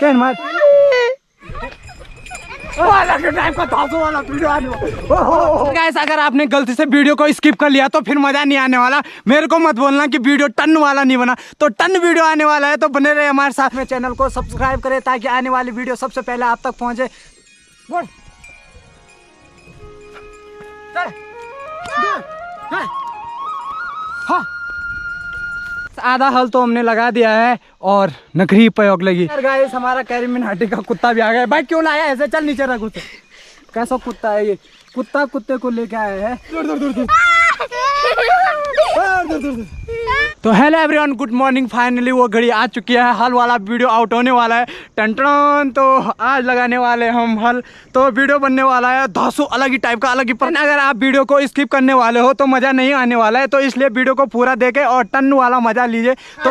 Ken man. Guys अगर आपने गलती से वीडियो को स्किप कर लिया तो फिर मजा नहीं आने वाला। मेरे को मत बोलना कि वीडियो टन वाला नहीं बना, तो टन वीडियो आने वाला है। तो बने रहे हमारे साथ में, चैनल को सब्सक्राइब करें ताकि आने वाली वीडियो सबसे पहले आप तक पहुंचे। आधा हल तो हमने लगा दिया है और नकरी प्रयोग लगी। गाइस हमारा कैरीमिन हाटी का कुत्ता भी आ गया। भाई क्यों लाया ऐसे, चल नीचे रख उसे। कैसा कुत्ता है ये, कुत्ता कुत्ते को लेके आया है। तो hello everyone, good morning. Finally वो घड़ी आ चुकी है, हल वाला वीडियो आउट होने वाला है। टन। तो आज लगाने वाले हम हल, तो वीडियो बनने वाला है धांसू अलग ही टाइप का, अलग ही। पर अगर आप वीडियो को स्किप करने वाले हो तो मज़ा नहीं आने वाला है, तो इसलिए वीडियो को पूरा देखें और टन वाला मज़ा लीजिए। तो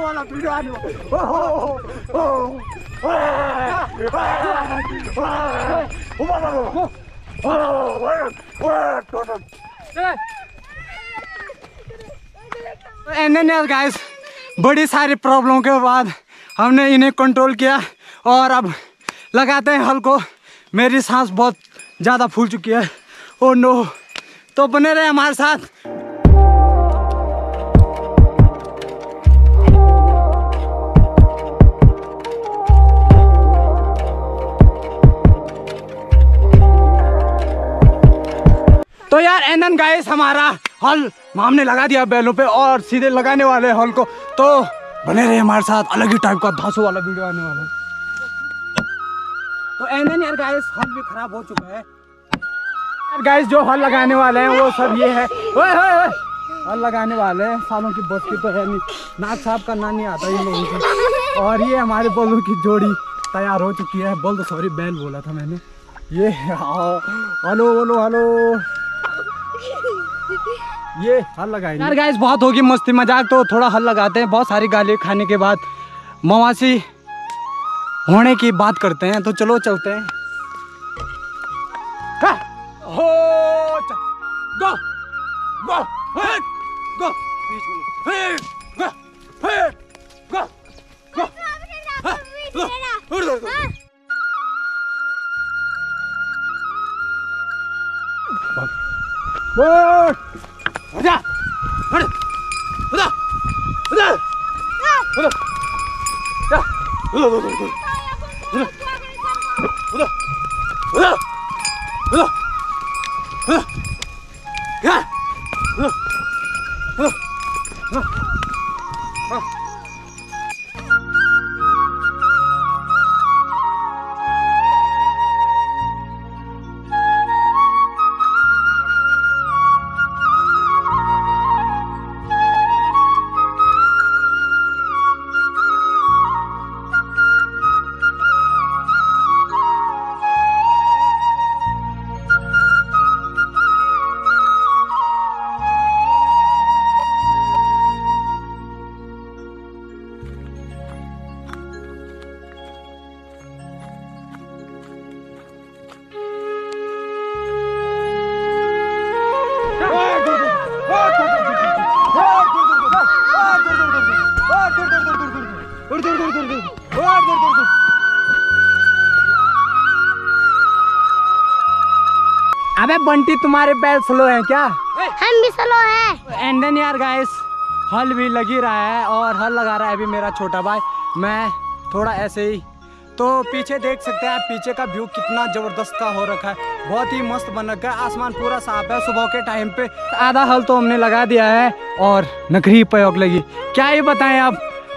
वाला वीडियो आने वाला। गाइस बड़ी सारी प्रॉब्लम के बाद हमने इन्हें कंट्रोल किया और अब लगाते हैं हल को। मेरी सांस बहुत ज़्यादा फूल चुकी है। Oh no. तो बने रहे हमारे साथ। तो यार एनन गाइस हमारा हल हमने लगा दिया बैलों पे और सीधे लगाने वाले हल को। तो बने रहे हमारे साथ, अलग ही टाइप का धांसू वाला वीडियो आने वाला है। तो एनन यार गाइस हल भी खराब हो चुका है। यार गाइस जो हल लगाने वाले हैं वो सब ये है। ओए ओए हल लगाने वाले हैं, सालों की बस की तो है नहीं, नाक साफ करना नहीं आता इन लोगों को। और ये हमारे बल्दों की जोड़ी तैयार हो चुकी है। बल्द सॉरी बैल बोला था मैंने। ये हलो बोलो हलो, ये हल लगाए। यार गाइस बहुत होगी मस्ती मजाक, तो थोड़ा हल लगाते हैं। बहुत सारी गाली खाने के बाद मवासी होने की बात करते हैं। तो चलो चलते हैं। अबे बंटी तुम्हारे बैल स्लो हैं क्या? हम भी स्लो हैं। एंडन यार गाइस हल भी लगी रहा है और हल लगा रहा है अभी मेरा छोटा भाई, मैं थोड़ा ऐसे ही। तो पीछे देख सकते हैं, पीछे का व्यू कितना जबरदस्त का हो रखा है, बहुत ही मस्त बन रखा है। आसमान पूरा साफ है सुबह के टाइम पे। आधा हल तो हमने लगा दिया है और नकरी प्रयोग लगी। क्या ये बताएं आप,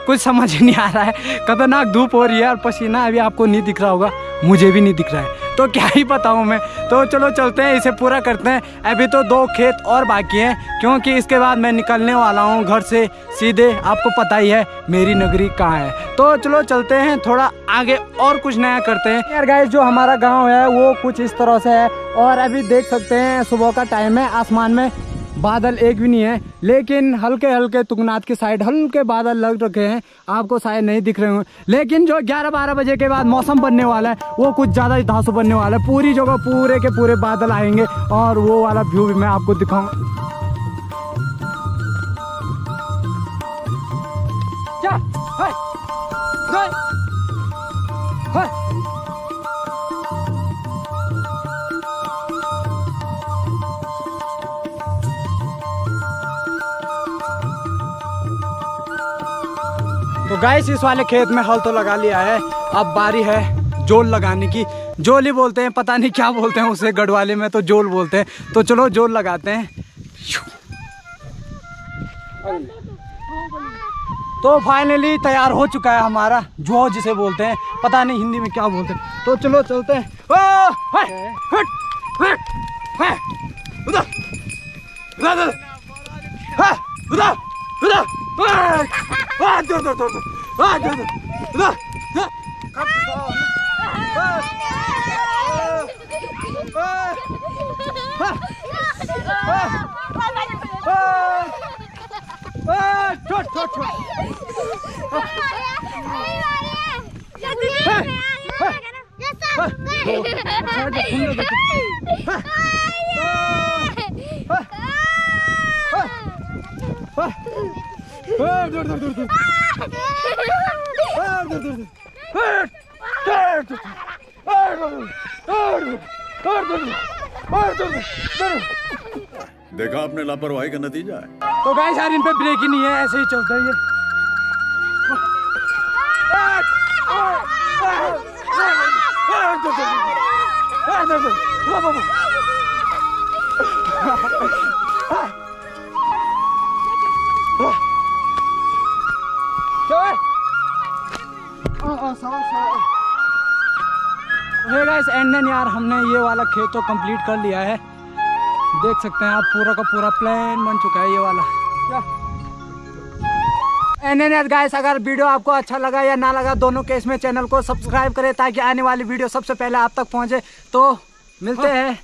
कुछ समझ नहीं आ रहा है। खतरनाक धूप हो रही है और पसीना अभी आपको नहीं दिख रहा होगा, मुझे भी नहीं दिख रहा है, तो क्या ही बताऊँ मैं। तो चलो चलते हैं, इसे पूरा करते हैं। अभी तो 2 खेत और बाकी हैं, क्योंकि इसके बाद मैं निकलने वाला हूँ घर से सीधे। आपको पता ही है मेरी नगरी कहाँ है। तो चलो चलते हैं, थोड़ा आगे और कुछ नया करते हैं। यार गाइस, जो हमारा गाँव है वो कुछ इस तरह से है और अभी देख सकते हैं सुबह का टाइम है, आसमान में बादल एक भी नहीं है, लेकिन हल्के हल्के तुंगनाथ की साइड हल्के बादल लग रखे हैं, आपको शायद नहीं दिख रहे होंगे। लेकिन जो 11-12 बजे के बाद मौसम बनने वाला है वो कुछ ज़्यादा ही धांसू बनने वाला है। पूरी जगह पूरे के पूरे बादल आएंगे और वो वाला व्यू भी मैं आपको दिखाऊंगा। तो गाइस, इस वाले खेत में हल तो लगा लिया है, अब बारी है जोल लगाने की। जोल ही बोलते हैं, पता नहीं क्या बोलते हैं उसे, गढ़वाले में तो जोल बोलते हैं। तो चलो जोल लगाते हैं। तो फाइनली तैयार हो चुका है हमारा जो, जिसे बोलते हैं पता नहीं हिंदी में क्या बोलते हैं। तो चलो चलते हैं। उधर देखा आपने लापरवाही का नतीजा है। तो गाइस यार, इन पे ब्रेक ही नहीं है, ऐसे ही चलता है ये। गाइस एंड देन यार, हमने ये वाला खेत तो कंप्लीट कर लिया है। देख सकते हैं आप, पूरा का पूरा प्लान बन चुका है ये वाला। एंड देन यार गाइस, अगर वीडियो आपको अच्छा लगा या ना लगा, दोनों केस में चैनल को सब्सक्राइब करें ताकि आने वाली वीडियो सबसे पहले आप तक पहुंचे। तो मिलते हैं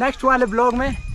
नेक्स्ट वाले ब्लॉग में।